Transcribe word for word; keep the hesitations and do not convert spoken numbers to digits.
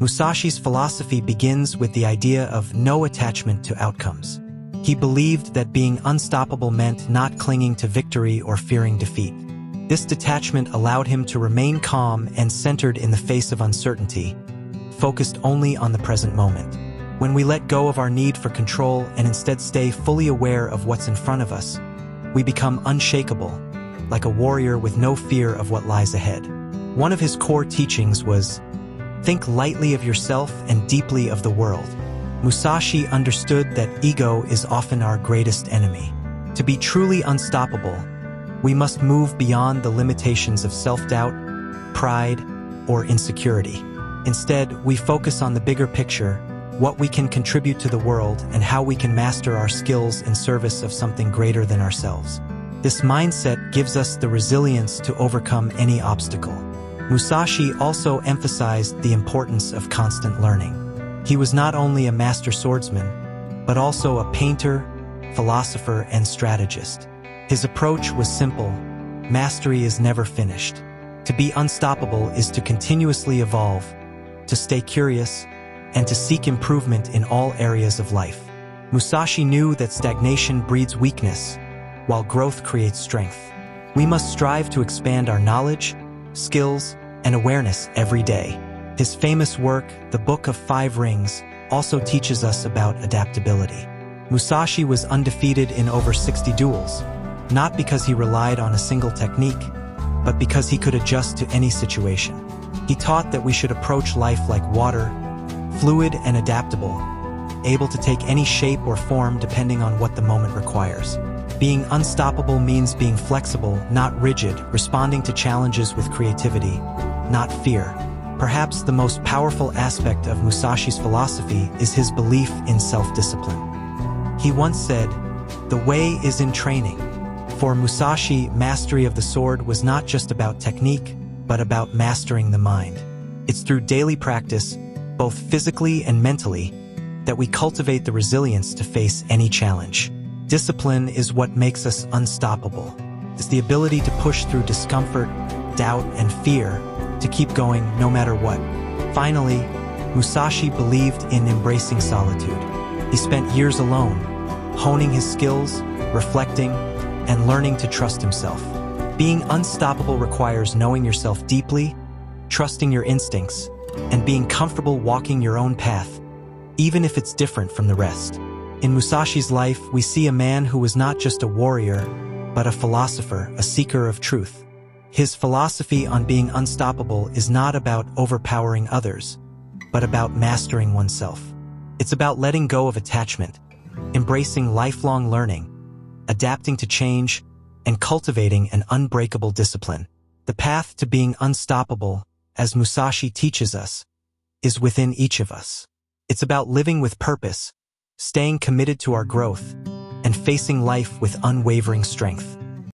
Musashi's philosophy begins with the idea of no attachment to outcomes. He believed that being unstoppable meant not clinging to victory or fearing defeat. This detachment allowed him to remain calm and centered in the face of uncertainty, focused only on the present moment. When we let go of our need for control and instead stay fully aware of what's in front of us, we become unshakable, like a warrior with no fear of what lies ahead. One of his core teachings was, think lightly of yourself and deeply of the world. Musashi understood that ego is often our greatest enemy. To be truly unstoppable, we must move beyond the limitations of self-doubt, pride, or insecurity. Instead, we focus on the bigger picture, what we can contribute to the world and how we can master our skills in service of something greater than ourselves. This mindset gives us the resilience to overcome any obstacle. Musashi also emphasized the importance of constant learning. He was not only a master swordsman, but also a painter, philosopher, and strategist. His approach was simple: mastery is never finished. To be unstoppable is to continuously evolve, to stay curious, and to seek improvement in all areas of life. Musashi knew that stagnation breeds weakness, while growth creates strength. We must strive to expand our knowledge, skills, and awareness every day. His famous work, The Book of Five Rings, also teaches us about adaptability. Musashi was undefeated in over sixty duels, not because he relied on a single technique, but because he could adjust to any situation. He taught that we should approach life like water, fluid and adaptable, able to take any shape or form depending on what the moment requires. Being unstoppable means being flexible, not rigid, responding to challenges with creativity, not fear. Perhaps the most powerful aspect of Musashi's philosophy is his belief in self-discipline. He once said, "The way is in training." For Musashi, mastery of the sword was not just about technique, but about mastering the mind. It's through daily practice, both physically and mentally, that we cultivate the resilience to face any challenge. Discipline is what makes us unstoppable. It's the ability to push through discomfort, doubt, and fear, to keep going no matter what. Finally, Musashi believed in embracing solitude. He spent years alone, honing his skills, reflecting, and learning to trust himself. Being unstoppable requires knowing yourself deeply, trusting your instincts, and being comfortable walking your own path, even if it's different from the rest. In Musashi's life, we see a man who was not just a warrior, but a philosopher, a seeker of truth. His philosophy on being unstoppable is not about overpowering others, but about mastering oneself. It's about letting go of attachment, embracing lifelong learning, adapting to change, and cultivating an unbreakable discipline. The path to being unstoppable, as Musashi teaches us, is within each of us. It's about living with purpose, staying committed to our growth, and facing life with unwavering strength.